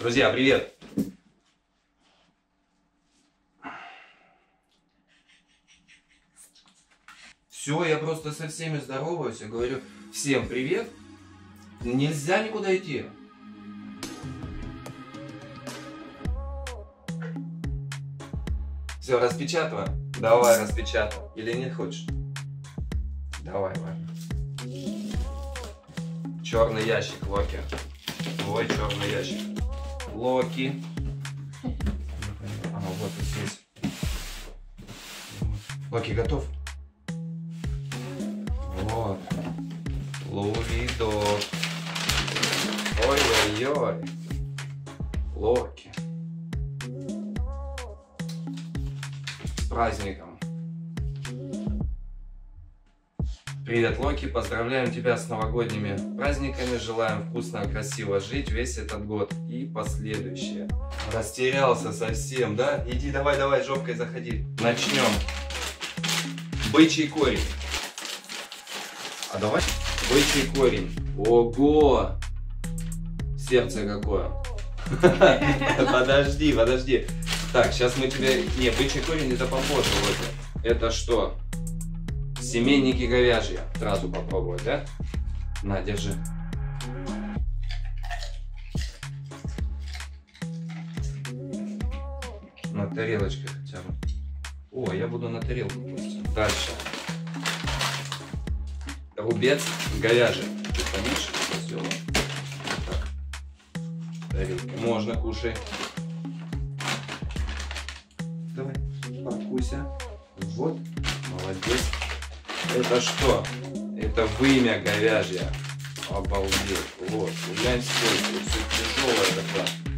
Друзья, привет! Все, я просто со всеми здороваюсь, я говорю всем привет. Нельзя никуда идти. Все, распечатываем? Давай, распечатываем. Или не хочешь? Давай, ладно. Черный ящик, Локи. Твой черный ящик. Локи. А, вот и здесь. Локи готов? Вот. Луидор. Ой-ой-ой. Локи. С праздником. Привет, Локи, поздравляем тебя с новогодними праздниками, желаем вкусно и красиво жить весь этот год и последующие. Растерялся совсем, да? Иди, давай, жопкой заходи. Начнем. Бычий корень. А давай бычий корень. Ого! Сердце какое. Подожди. Так, сейчас мы тебе... Не, бычий корень это попозже. Это что? Семейники говяжьи. Сразу попробовать, да? На, держи. На тарелочке хотя бы. О, я буду на тарелку пустить. Дальше. Рубец говяжий. Ты поменьше все. Так. Тарелки. Можно, кушай. Давай, покуся. Вот, молодец. Это что? Это вымя говяжье. Обалдеть. Вот. Глянь, сколько. Все тяжелое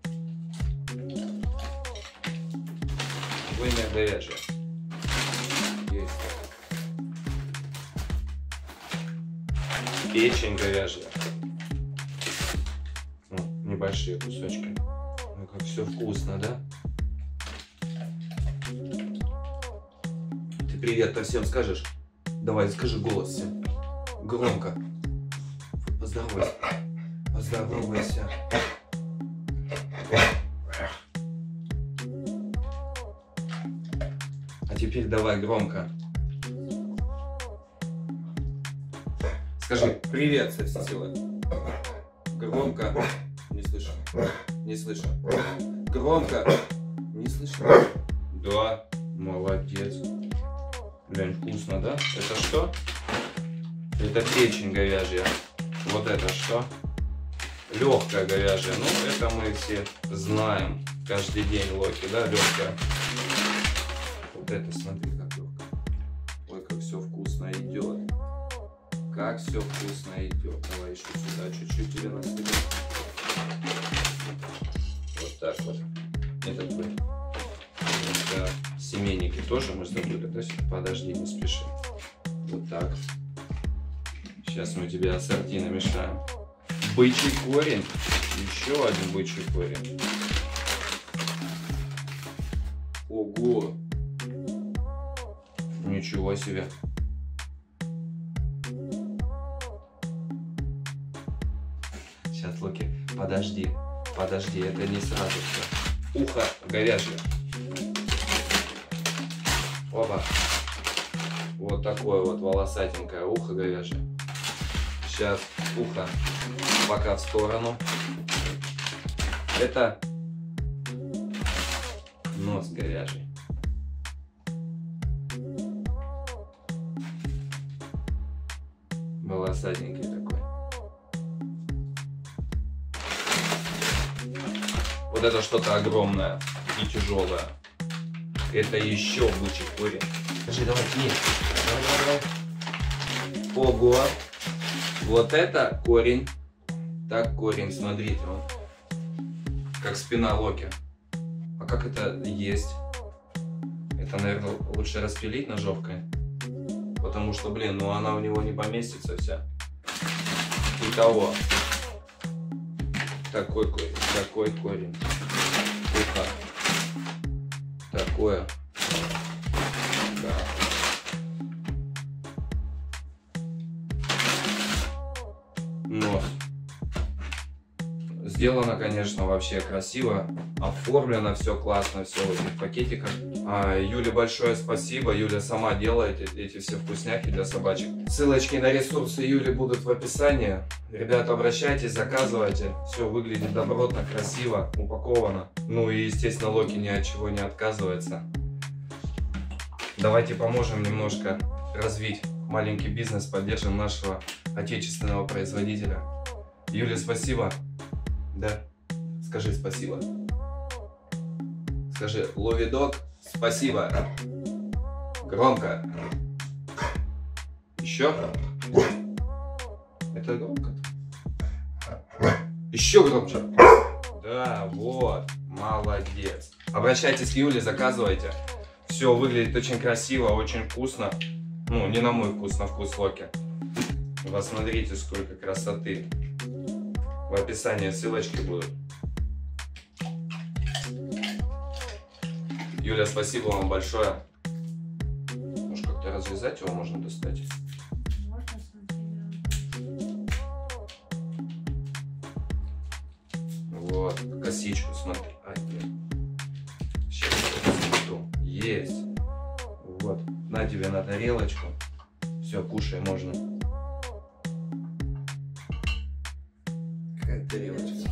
такое. Вымя говяжье. Есть. Печень говяжья. Ну, небольшие кусочки. Ну, как все вкусно, да? Привет-то всем скажешь? Давай, скажи голос всем. Громко. Поздоровайся. Поздоровайся. А теперь давай громко. Скажи привет со всей силы. Громко. Не слышно. Не слышно. Громко. Не слышно. Да. Молодец. Блин, вкусно, да? Это что? Это печень говяжья. Вот это что? Легкая говяжья. Ну, это мы все знаем. Каждый день Локи, да, легкая. Вот это, смотри, как легкая. Ой, как все вкусно идет. Как все вкусно идет. Давай еще сюда чуть-чуть тебе насыпем. Вот так вот. Этот был. Семейники тоже мы забыли, да? Подожди, не спеши. Вот так. Сейчас мы тебе ассорти намешаем. Бычий корень. Еще один бычий корень. Ого! Ничего себе! Сейчас, Локи, подожди, это не сразу все. Ухо говяжье. Опа. Вот такое вот волосатенькое ухо говяжье. Сейчас ухо пока в сторону. Это нос говяжий. Волосатенький такой. Вот это что-то огромное и тяжелое. Это еще бычий корень. Скажи, давай, нет. Давай. Ого. Вот это корень. Так, корень, смотрите. Он как спина Локи. А как это есть? Это, наверное, лучше распилить ножовкой. Потому что, блин, ну она у него не поместится вся. Итого. Такой корень. Такой корень. Ухо. Такое. Да. Нос. Сделано, конечно, вообще красиво, оформлено все классно, все в этих пакетиках. Юле большое спасибо, Юля сама делает эти все вкусняхи для собачек. Ссылочки на ресурсы Юли будут в описании. Ребята, обращайтесь, заказывайте. Все выглядит добротно, красиво, упаковано. Ну и, естественно, Локи ни от чего не отказывается. Давайте поможем немножко развить маленький бизнес, поддержим нашего отечественного производителя. Юля, спасибо. Да, скажи спасибо. Скажи, Ловидог, спасибо. Громко. Еще. Это громко. Еще громче. Да, вот. Молодец. Обращайтесь к Юле, заказывайте. Все выглядит очень красиво, очень вкусно. Ну, не на мой вкус, на вкус Локи. Посмотрите, сколько красоты. В описании ссылочки будут. Юля, спасибо вам большое. Может, как-то развязать его можно достать? Вот, косичку смотри. А, сейчас посмотрю. Есть. Вот, на тебе на тарелочку. Все, кушай можно. Тарелочка.